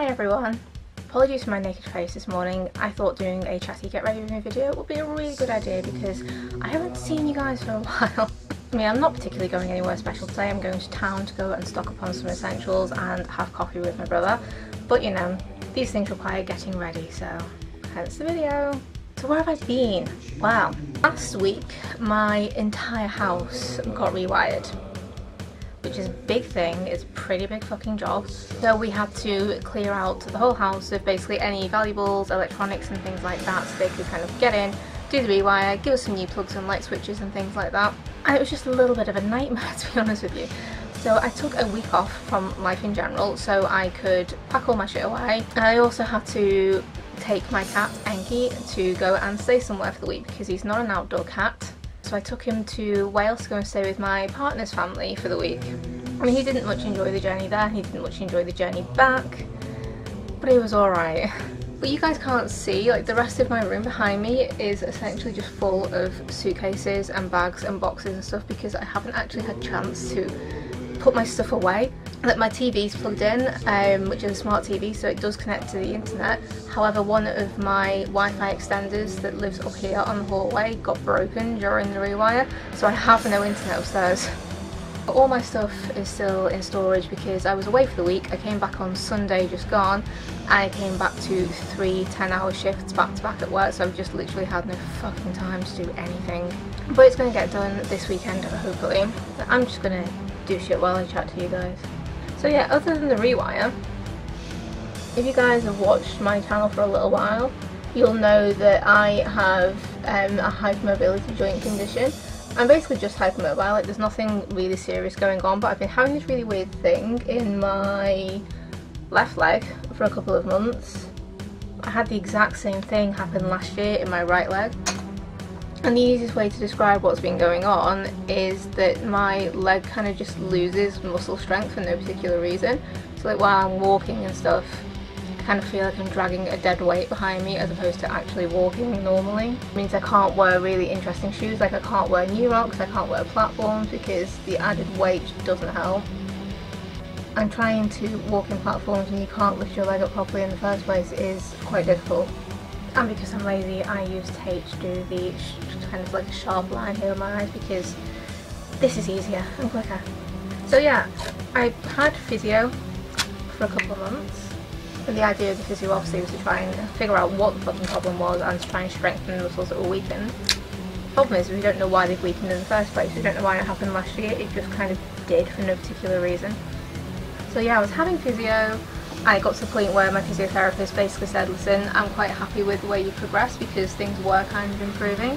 Hi everyone, apologies for my naked face this morning. I thought doing a chatty get ready with me video would be a really good idea because I haven't seen you guys for a while. I mean, I'm not particularly going anywhere special today. I'm going to town to go and stock up on some essentials and have coffee with my brother, but you know, these things require getting ready, so hence the video. So where have I been? Wow, last week my entire house got rewired, which is a big thing. It's a pretty big fucking job. So we had to clear out the whole house of basically any valuables, electronics and things like that, so they could kind of get in, do the rewire, give us some new plugs and light switches and things like that. And it was just a little bit of a nightmare, to be honest with you. So I took a week off from life in general so I could pack all my shit away. And I also had to take my cat, Enki, to go and stay somewhere for the week because he's not an outdoor cat. So I took him to Wales to go and stay with my partner's family for the week. I mean, he didn't much enjoy the journey there, he didn't much enjoy the journey back, but it was alright. But you guys can't see, like the rest of my room behind me is essentially just full of suitcases and bags and boxes and stuff because I haven't actually had a chance to put my stuff away. Like my TV's plugged in, which is a smart TV, so it does connect to the internet. However, one of my Wi-Fi extenders that lives up here on the hallway got broken during the rewire, so I have no internet upstairs. But all my stuff is still in storage because I was away for the week. I came back on Sunday, just gone, and I came back to 3 10-hour shifts back to back at work, so I've just literally had no fucking time to do anything. But it's going to get done this weekend, hopefully. I'm just going to do shit while I chat to you guys. So yeah, other than the rewire, if you guys have watched my channel for a little while, you'll know that I have a hypermobility joint condition. I'm basically just hypermobile, like there's nothing really serious going on, but I've been having this really weird thing in my left leg for a couple of months. I had the exact same thing happen last year in my right leg. And the easiest way to describe what's been going on is that my leg kind of just loses muscle strength for no particular reason. So like while I'm walking and stuff, I kind of feel like I'm dragging a dead weight behind me as opposed to actually walking normally. It means I can't wear really interesting shoes, like I can't wear New Rocks, I can't wear platforms because the added weight doesn't help. And trying to walk in platforms and you can't lift your leg up properly in the first place is quite difficult. And because I'm lazy, I use tape to do the kind of like a sharp line here on my eyes because this is easier and quicker. So yeah, I had physio for a couple of months, and the idea of the physio obviously was to try and figure out what the fucking problem was and to try and strengthen the muscles that were weakened. Problem is, we don't know why they've weakened in the first place. We don't know why it happened last year. It just kind of did for no particular reason. So yeah, I was having physio. I got to the point where my physiotherapist basically said, listen, I'm quite happy with the way you progressed because things were kind of improving,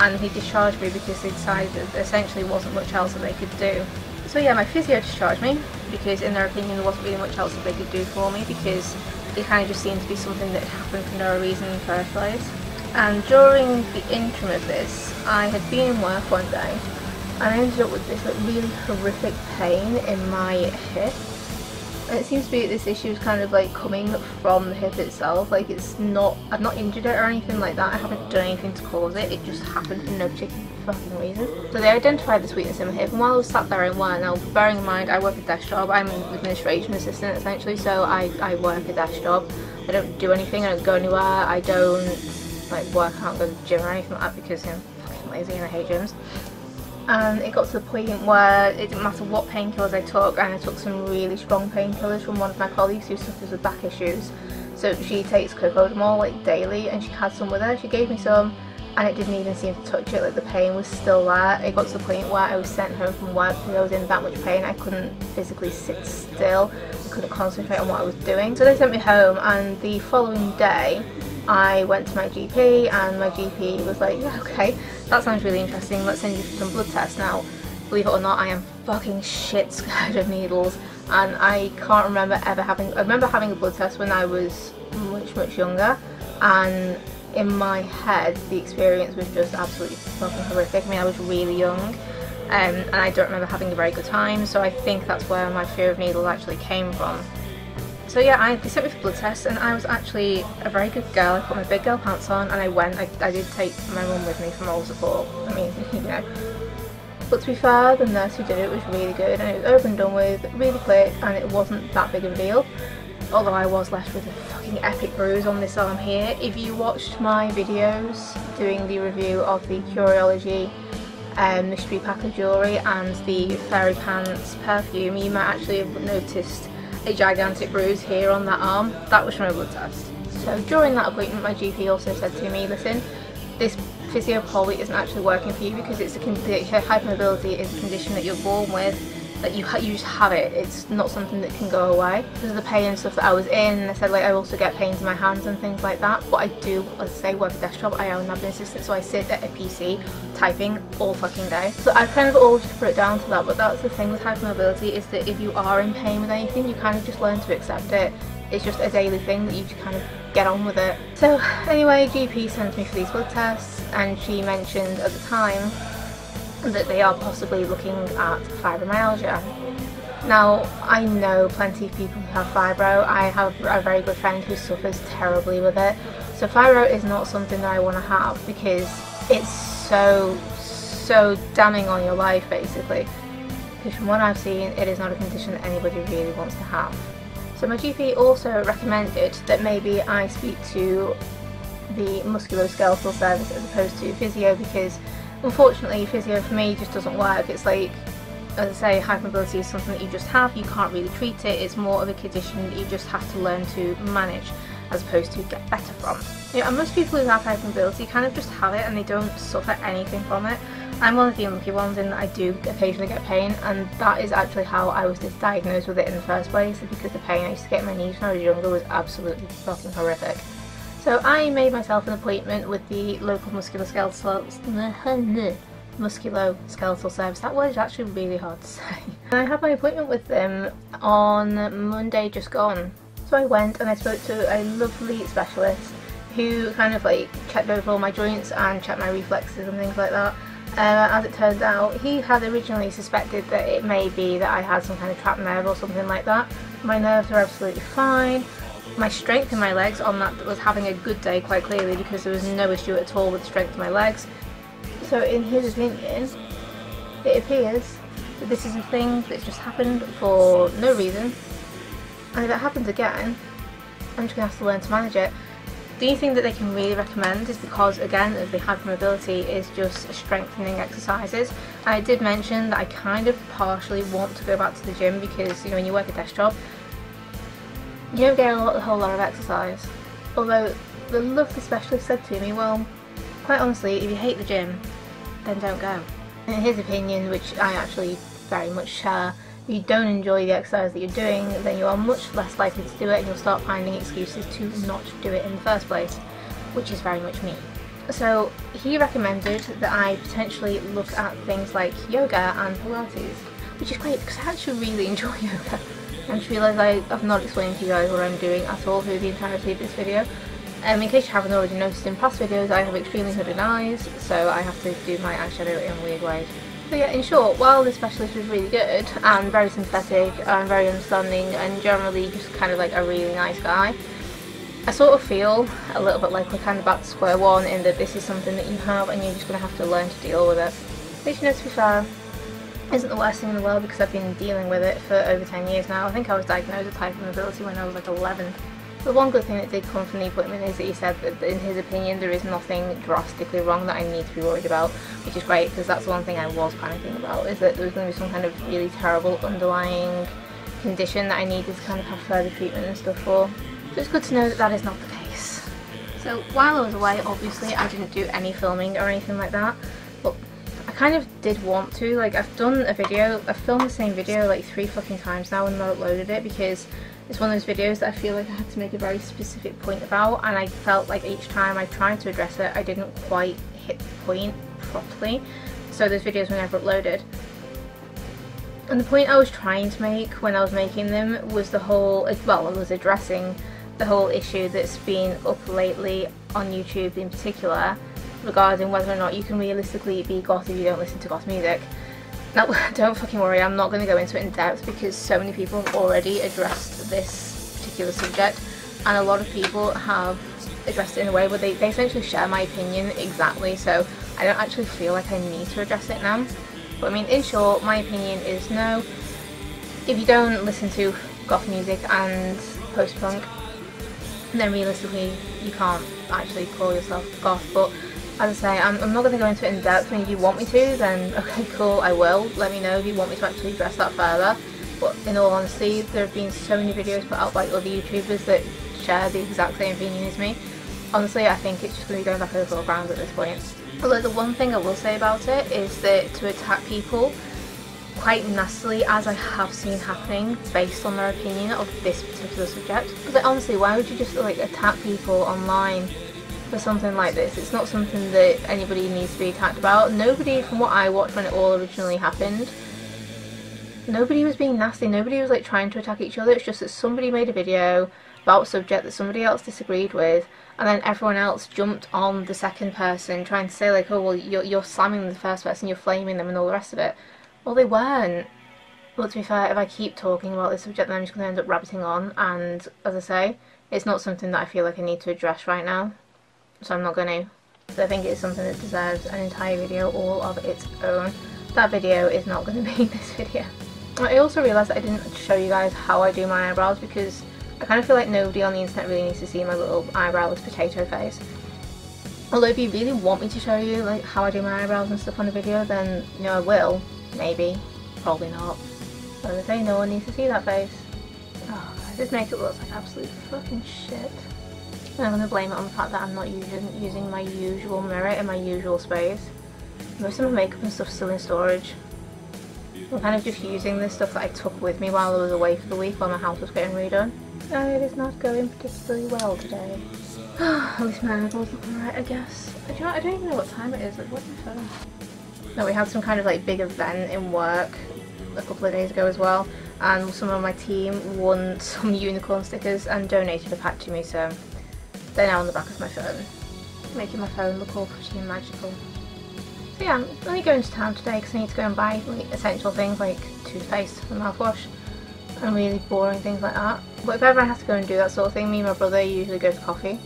and he discharged me because they decided that there essentially wasn't much else that they could do. So yeah, my physio discharged me because in their opinion there wasn't really much else that they could do for me because it kind of just seemed to be something that happened for no reason in the first place. And during the interim of this, I had been in work one day and I ended up with this like really horrific pain in my hip. And it seems to be that this issue is kind of like coming from the hip itself, like it's not, I've not injured it or anything like that, I haven't done anything to cause it, it just happened for no particular fucking reason. So they identified this weakness in my hip, and while I was sat there in work, now bearing in mind I work a desk job, I'm an administration assistant essentially, so I work a desk job, I don't do anything, I don't go anywhere, I don't like work, I can't go to the gym or anything like that because I'm fucking lazy and I hate gyms. And it got to the point where it didn't matter what painkillers I took, and I took some really strong painkillers from one of my colleagues who suffers with back issues. So she takes cocodamol like daily, and she had some with her, she gave me some, and it didn't even seem to touch it, like the pain was still there. It got to the point where I was sent home from work because I was in that much pain, I couldn't physically sit still, I couldn't concentrate on what I was doing. So they sent me home, and the following day I went to my GP, and my GP was like, yeah, okay, that sounds really interesting, let's send you for some blood tests. Now, believe it or not, I am fucking shit scared of needles, and I can't remember ever having, I remember having a blood test when I was much younger, and in my head the experience was just absolutely fucking horrific. I mean, I was really young, and I don't remember having a very good time, so I think that's where my fear of needles actually came from. So yeah, they sent me for blood tests, and I was actually a very good girl. I put my big girl pants on and I went. I did take my mum with me for moral support, I mean, you know. But to be fair, the nurse who did it was really good, and it was over and done with really quick, and it wasn't that big of a deal. although I was left with a fucking epic bruise on this arm here. If you watched my videos doing the review of the Curiology mystery pack of jewellery and the Fairy Pants perfume, you might actually have noticed a gigantic bruise here on that arm. That was from a blood test. So during that appointment my GP also said to me, listen, this physio probably isn't actually working for you because it's a condition, hypermobility is a condition that you're born with, that you just have it, it's not something that can go away. Because of the pain and stuff that I was in, I said, like, I also get pains in my hands and things like that, but I do, as I say, work a desk job, I own an admin assistant, so I sit at a PC typing all fucking day. So I kind of always just put it down to that, but that's the thing with hypermobility, is that if you are in pain with anything, you kind of just learn to accept it. It's just a daily thing that you just kind of get on with it. So anyway, GP sent me for these blood tests, and she mentioned at the time that they are possibly looking at fibromyalgia. Now, I know plenty of people who have fibro. I have a very good friend who suffers terribly with it. So fibro is not something that I want to have because it's so damning on your life, basically. Because from what I've seen, it is not a condition that anybody really wants to have. So my GP also recommended that maybe I speak to the musculoskeletal service as opposed to physio, because unfortunately physio for me just doesn't work. It's like, as I say, hypermobility is something that you just have, you can't really treat it, it's more of a condition that you just have to learn to manage as opposed to get better from. You know, and most people who have hypermobility kind of just have it and they don't suffer anything from it. I'm one of the unlucky ones in that I do occasionally get pain, and that is actually how I was diagnosed with it in the first place, because the pain I used to get in my knees when I was younger was absolutely fucking horrific. So I made myself an appointment with the local musculoskeletal service. That word is actually really hard to say. And I had my appointment with them on Monday just gone. So I went and I spoke to a lovely specialist who kind of like checked over all my joints and checked my reflexes and things like that. As it turned out, he had originally suspected that it may be that I had some kind of trapped nerve or something like that. My nerves are absolutely fine. My strength in my legs on that was having a good day, quite clearly, because there was no issue at all with the strength of my legs. So in his opinion, it appears that this is a thing that's just happened for no reason, and if it happens again, I'm just going to have to learn to manage it. The only thing that they can really recommend is, because again of the hypermobility, is just strengthening exercises. And I did mention that I kind of partially want to go back to the gym because, you know, when you work a desk job, you don't get a whole lot of exercise. Although the lovely specialist said to me, well, quite honestly, if you hate the gym, then don't go. In his opinion, which I actually very much share, if you don't enjoy the exercise that you're doing, then you are much less likely to do it, and you'll start finding excuses to not do it in the first place, which is very much me. So he recommended that I potentially look at things like yoga and Pilates, which is great because I actually really enjoy yoga. I just realised I've not explained to you guys what I'm doing at all through the entirety of this video. In case you haven't already noticed in past videos, I have extremely hooded eyes, so I have to do my eyeshadow in a weird way. So yeah, in short, while this specialist was really good and very sympathetic and very understanding and generally just kind of like a really nice guy, I sort of feel a little bit like we're kind of back to square one, in that this is something that you have and you're just going to have to learn to deal with it. Which, you know, to be fair, isn't the worst thing in the world because I've been dealing with it for over 10 years now. I think I was diagnosed with hypermobility when I was like 11. The one good thing that did come from the appointment is that he said that in his opinion there is nothing drastically wrong that I need to be worried about, which is great, because that's the one thing I was panicking about, is that there was going to be some kind of really terrible underlying condition that I needed to kind of have further treatment and stuff for. So it's good to know that that is not the case. So while I was away, obviously I didn't do any filming or anything like that, but I kind of did want to. Like, I've done a video, I've filmed the same video like 3 fucking times now and not uploaded it, because it's one of those videos that I feel like I had to make a very specific point about, and I felt like each time I tried to address it, I didn't quite hit the point properly, so those videos were never uploaded. And the point I was trying to make when I was making them was the whole, well, I was addressing the whole issue that's been up lately on YouTube in particular, regarding whether or not you can realistically be goth if you don't listen to goth music. Now, don't fucking worry, I'm not going to go into it in depth because so many people have already addressed this particular subject, and a lot of people have addressed it in a way where they essentially share my opinion exactly, so I don't actually feel like I need to address it now. But I mean, in short, my opinion is no, if you don't listen to goth music and post-punk, then realistically you can't actually call yourself goth. But as I say, I'm not going to go into it in depth. I mean, if you want me to, then okay, cool, I will. Let me know if you want me to actually address that further. But in all honesty, there have been so many videos put out by other YouTubers that share the exact same opinion as me. Honestly, I think it's just going to be going back over the ground at this point. Although the one thing I will say about it is that to attack people quite nastily, as I have seen happening based on their opinion of this particular subject. Because like, honestly, why would you just like attack people online for something like this? It's not something that anybody needs to be attacked about. Nobody, from what I watched when it all originally happened, nobody was being nasty, nobody was like trying to attack each other. It's just that somebody made a video about a subject that somebody else disagreed with, and then everyone else jumped on the second person trying to say like, oh well, you're slamming the first person, you're flaming them and all the rest of it. Well, they weren't. But to be fair, if I keep talking about this subject, then I'm just going to end up rabbiting on, and as I say, it's not something that I feel like I need to address right now, so I'm not going to. So I think it's something that deserves an entire video all of its own. That video is not going to be in this video. I also realised that I didn't show you guys how I do my eyebrows, because I kind of feel like nobody on the internet really needs to see my little eyebrowless potato face. Although if you really want me to show you like how I do my eyebrows and stuff on a video, then you know I will. Maybe. Probably not. But as I say, no one needs to see that face. Oh, this makeup looks like absolute fucking shit. And I'm going to blame it on the fact that I'm not using my usual mirror in my usual space. Most of my makeup and stuff's still in storage. I'm kind of just using this stuff that I took with me while I was away for the week while my house was getting redone. Oh, it is not going particularly well today. At least my eyeballs look alright, I guess. Do you know what? I don't even know what time it is. Like, what's my phone? No, we had some kind of like big event in work a couple of days ago as well, and some of my team won some unicorn stickers and donated a pack to me, so they're now on the back of my phone, making my phone look all pretty and magical. So yeah, I'm only going to town today because I need to go and buy like essential things like toothpaste and mouthwash and really boring things like that. But if ever I have to go and do that sort of thing, me and my brother usually go to coffee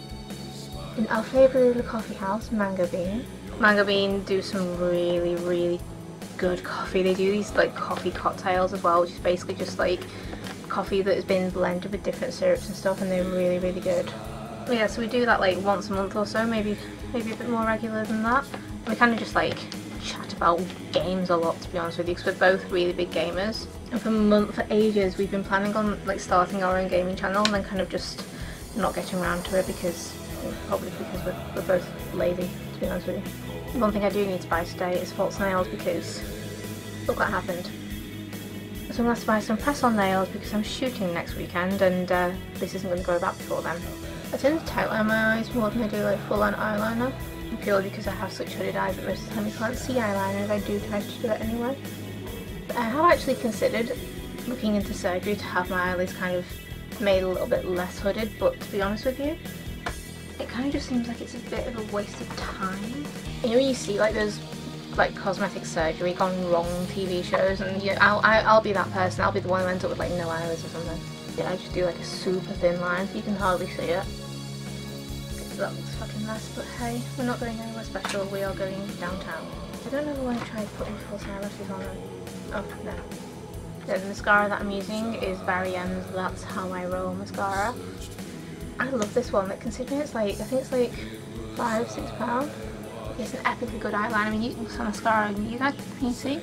in our favourite little coffee house, Mango Bean. Mango Bean do some really, really good coffee. They do these like coffee cocktails as well, which is basically just like coffee that has been blended with different syrups and stuff, and they're really, really good. But yeah, so we do that like once a month or so, maybe a bit more regular than that. And we kind of just like chat about games a lot, to be honest with you, because we're both really big gamers. And for ages we've been planning on like starting our own gaming channel, and then kind of just not getting around to it because, probably because we're both lazy, to be honest with you. One thing I do need to buy today is false nails, because look what happened. So I'm going to have to buy some press-on nails because I'm shooting next weekend, and this isn't going to go about before then. I tend to tightline my eyes more than I do like full-on eyeliner, purely because I have such hooded eyes that most of the time you can't see eyeliner, and I do try to do that anyway. But I have actually considered looking into surgery to have my eyelids kind of made a little bit less hooded, but to be honest with you, it kind of just seems like it's a bit of a waste of time. You know when you see like those like cosmetic surgery gone wrong TV shows, and you know, I'll be that person. I'll be the one who ends up with like no eyelids or something. Yeah, I just do like a super thin line so you can hardly see it. That looks fucking mess, but hey, we're not going anywhere special. We are going downtown. I don't know why I tried putting false eyelashes on them. Oh no. Yeah, the mascara that I'm using is Barry M's That's How I Roll mascara. I love this one, like, considering it's like, I think it's like £5, £6. It's an epically good eyeliner. I mean, you can use some mascara and you guys can see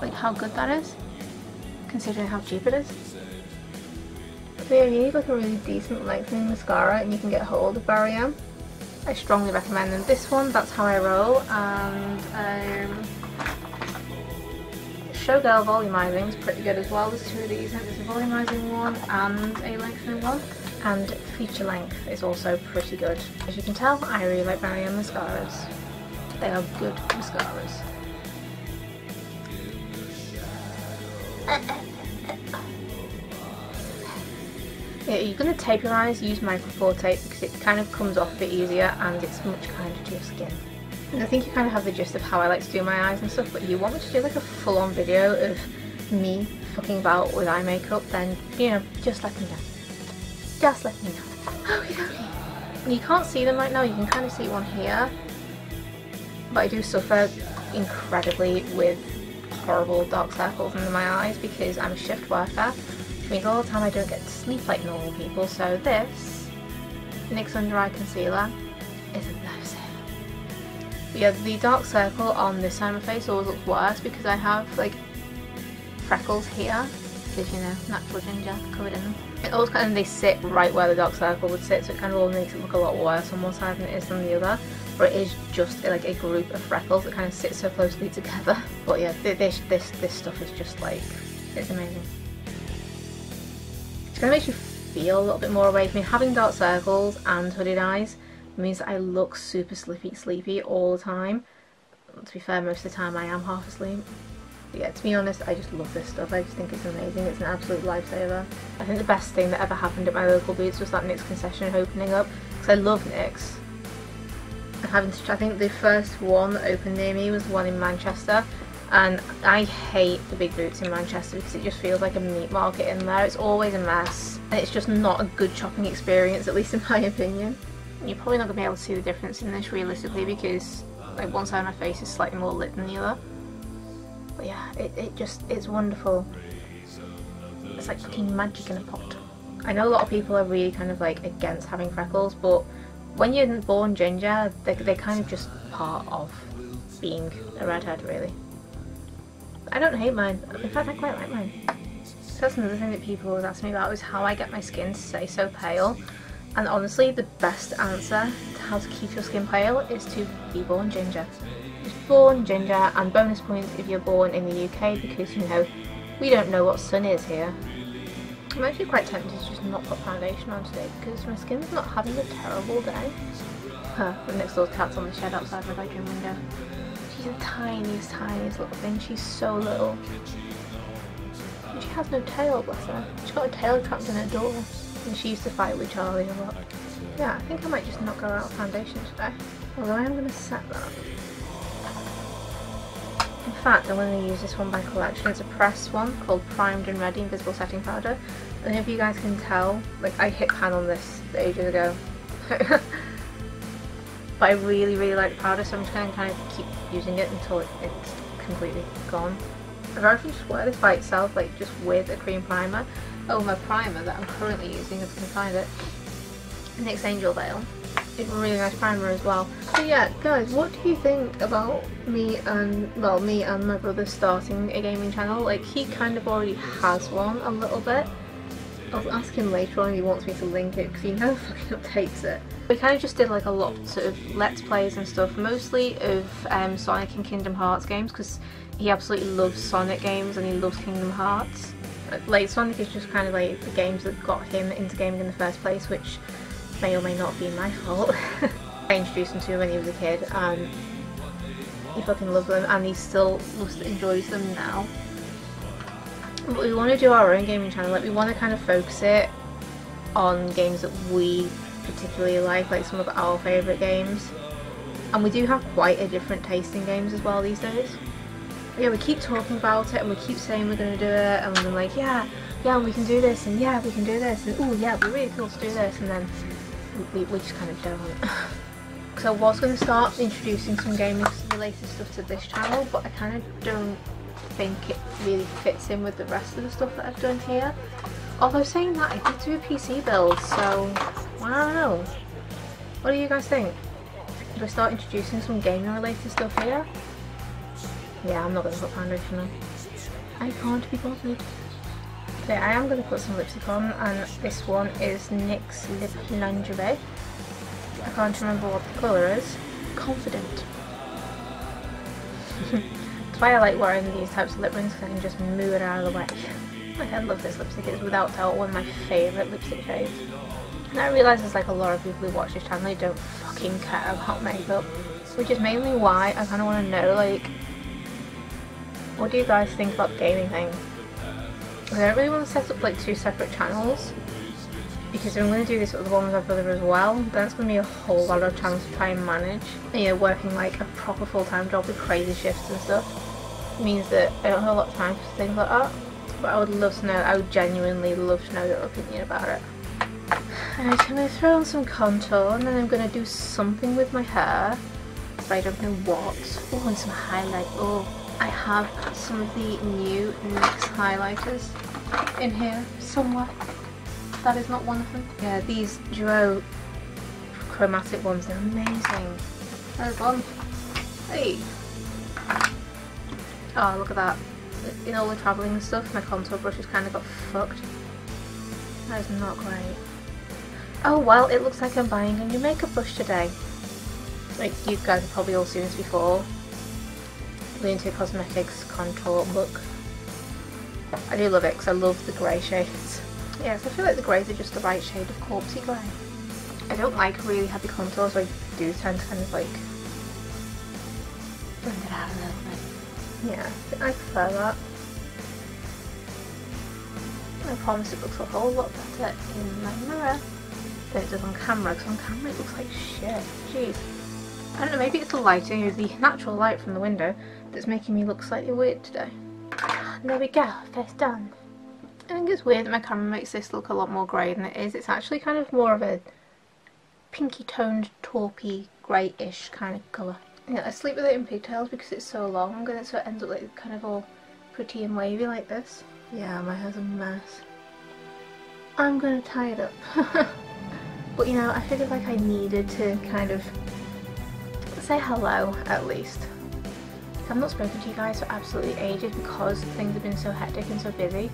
like how good that is, considering how cheap it is. So yeah, if you need like a really decent lengthening mascara and you can get hold of Barry M, I strongly recommend them. This one, That's How I Roll, and Showgirl Volumizing is pretty good as well. There's two of these, there's a volumizing one and a lengthening one. And Feature Length is also pretty good. As you can tell, I really like Barry M mascaras. They are good mascaras. Yeah, you're going to tape your eyes, use microfoil tape because it kind of comes off a bit easier and it's much kinder to your skin. And I think you kind of have the gist of how I like to do my eyes and stuff, but if you want me to do like a full-on video of me fucking about with eye makeup, then, you know, just let me know. Just let me know. Okay, okay. You can't see them right now, you can kind of see one here. But I do suffer incredibly with horrible dark circles under my eyes because I'm a shift worker. me all the time. I don't get to sleep like normal people, so this NYX Under Eye Concealer is a lifesaver. Yeah, the dark circle on this side of my face always looks worse because I have like freckles here, because you know, natural ginger covered in them. It always kind of, they sit right where the dark circle would sit, so it kind of all makes it look a lot worse on one side than it is on the other. But it is just like a group of freckles that kind of sit so closely together. But yeah, this stuff is just like, it's amazing. It kind of makes you feel a little bit more awake. I mean, having dark circles and hooded eyes means that I look super sleepy all the time. To be fair, most of the time I am half asleep. But yeah, to be honest, I just love this stuff. I just think it's amazing. It's an absolute lifesaver. I think the best thing that ever happened at my local Boots was that NYX concession opening up, because I love NYX. I think the first one that opened near me was one in Manchester, and I hate the big Boots in Manchester because it just feels like a meat market in there. It's always a mess and it's just not a good shopping experience, at least in my opinion. You're probably not going to be able to see the difference in this realistically because like one side of my face is slightly more lit than the other. But yeah, it's wonderful. It's like fucking magic in a pot. I know a lot of people are really kind of like against having freckles, but when you're born ginger, they're kind of just part of being a redhead, really. I don't hate mine. In fact, I quite like mine. So that's another thing that people always ask me about, is how I get my skin to stay so pale. And honestly, the best answer to how to keep your skin pale is to be born ginger. Just born ginger, and bonus points if you're born in the UK, because, you know, we don't know what sun is here. I'm actually quite tempted to just not put foundation on today because my skin's not having a terrible day. Huh, the next door cat's on the shed outside my bedroom window. She's the tiniest little thing. She's so little. And she has no tail, bless her. She's got a tail trapped in her door. And she used to fight with Charlie a lot. Yeah, I think I might just not go out of foundation today. Although I am going to set that up. In fact, I'm going to use this one by Collection. It's a pressed one called Primed and Ready Invisible Setting Powder. And if you guys can tell, like, I hit pan on this ages ago. But I really like the powder, so I'm just going to kind of keep using it until it's completely gone. I'd rather just wear this by itself, like just with a cream primer. Oh, my primer that I'm currently using, if I can find it, NYX Angel Veil. It's a really nice primer as well. So yeah, guys, what do you think about me and my brother starting a gaming channel? Like, he kind of already has one a little bit. I'll ask him later on if he wants me to link it, because he never fucking updates it. We kind of just did like a lot of Let's Plays and stuff, mostly of Sonic and Kingdom Hearts games, because he absolutely loves Sonic games and he loves Kingdom Hearts. Like, Sonic is just kind of like the games that got him into gaming in the first place, which may or may not be my fault. I introduced him to him when he was a kid and he fucking loved them, and he still enjoys them now. But we want to do our own gaming channel. Like, we want to kind of focus it on games that we particularly like some of our favourite games. And we do have quite a different taste in games as well these days. Yeah, we keep talking about it and we keep saying we're going to do it, and I'm like, yeah, we can do this, and yeah, we can do this, and oh yeah, it'd be really cool to do this, and then we just kind of don't. So I was going to start introducing some gaming related stuff to this channel, but I kind of don't think it really fits in with the rest of the stuff that I've done here. Although, saying that, I did do a PC build, so I don't know. What do you guys think? Should I start introducing some gaming related stuff here? Yeah, I'm not going to put foundation on. I can't be bothered. Okay, I am going to put some lipstick on, and this one is NYX Lip Lingerie. I can't remember what the colour is. Confident. That's why I like wearing these types of lip rings, because I can just move it out of the way. Like, I love this lipstick. It's without doubt one of my favourite lipstick shades. And I realise there's like a lot of people who watch this channel who don't fucking care about makeup, which is mainly why I kind of want to know, like, what do you guys think about the gaming thing? I don't really want to set up like two separate channels, because if I'm going to do this with the one with my brother as well, then it's going to be a whole lot of channels to try and manage. You know, working like a proper full-time job with crazy shifts and stuff means that I don't have a lot of time for things like that, but I would love to know, I would genuinely love to know your opinion about it. Alright, I'm going to throw on some contour, and then I'm going to do something with my hair, but I don't know what. Oh, and some highlight. Oh, I have some of the new NYX highlighters. in here somewhere. That is not one of them. Yeah, these duo chromatic ones are amazing. There's one. Hey! Oh, look at that. In all the travelling and stuff, my contour brush has kind of got fucked. That is not great. Oh well, it looks like I'm buying a new makeup brush today. Like, you guys have probably all seen this before. L'Ente Cosmetics contour look. I do love it because I love the grey shades. Yes, I feel like the greys are just the right shade of corpsey grey. I don't like really heavy contours, so I do tend to kind of like blend it out a little bit. Yeah, I prefer that. I promise it looks a whole lot better in my mirror than it does on camera, because on camera it looks like shit. Jeez. I don't know, maybe it's the lighting, or the natural light from the window that's making me look slightly weird today. And there we go, first done. I think it's weird that my camera makes this look a lot more grey than it is. It's actually kind of more of a pinky toned, taupey, greyish kind of colour. Yeah, I sleep with it in pigtails because it's so long and it sort of ends up like kind of all pretty and wavy like this. Yeah, my hair's a mess. I'm gonna tie it up. But you know, I figured like I needed to kind of say hello at least. I've not spoken to you guys for absolutely ages because things have been so hectic and so busy.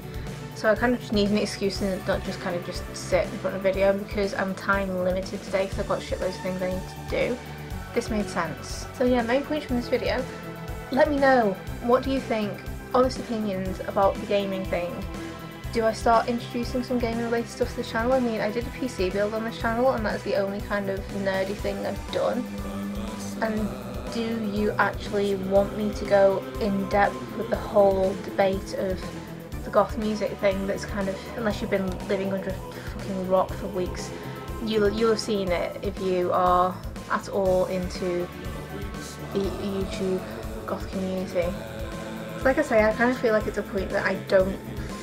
So I kind of just need an excuse to not just kind of just sit in front of a video, because I'm time limited today because I've got shitloads of things I need to do. This made sense. So yeah, main point from this video. Let me know, what do you think, honest opinions about the gaming thing? Do I start introducing some gaming related stuff to the channel? I mean, I did a PC build on this channel and that's the only kind of nerdy thing I've done. And do you actually want me to go in depth with the whole debate of the goth music thing that's kind of, unless you've been living under a fucking rock for weeks, you'll have seen it if you are at all into the YouTube goth community. Like I say, I kind of feel like it's a point that I don't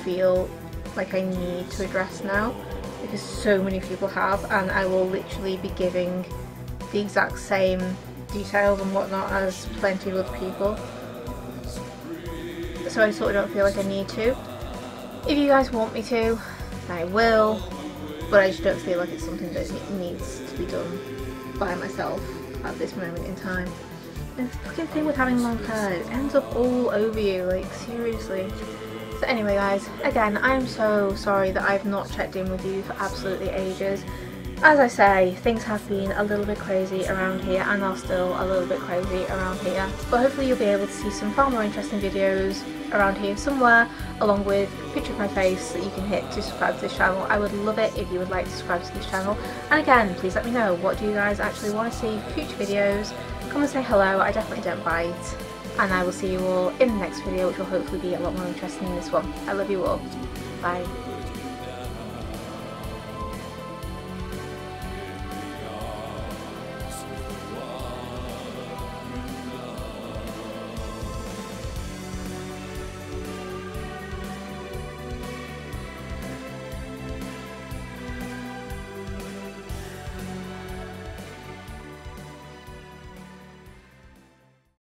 feel like I need to address now, because so many people have, and I will literally be giving the exact same details and whatnot as plenty of other people. So I sort of don't feel like I need to. If you guys want me to, I will, but I just don't feel like it's something that needs to be done by myself at this moment in time. And the fucking thing with having long hair, it ends up all over you, like seriously. So anyway guys, again, I'm so sorry that I've not checked in with you for absolutely ages. As I say, things have been a little bit crazy around here, and are still a little bit crazy around here, but hopefully you'll be able to see some far more interesting videos around here somewhere, along with a picture of my face that you can hit to subscribe to this channel. I would love it if you would like to subscribe to this channel, and again, please let me know, what do you guys actually want to see for future videos? Come and say hello, I definitely don't bite, and I will see you all in the next video, which will hopefully be a lot more interesting than this one. I love you all, bye.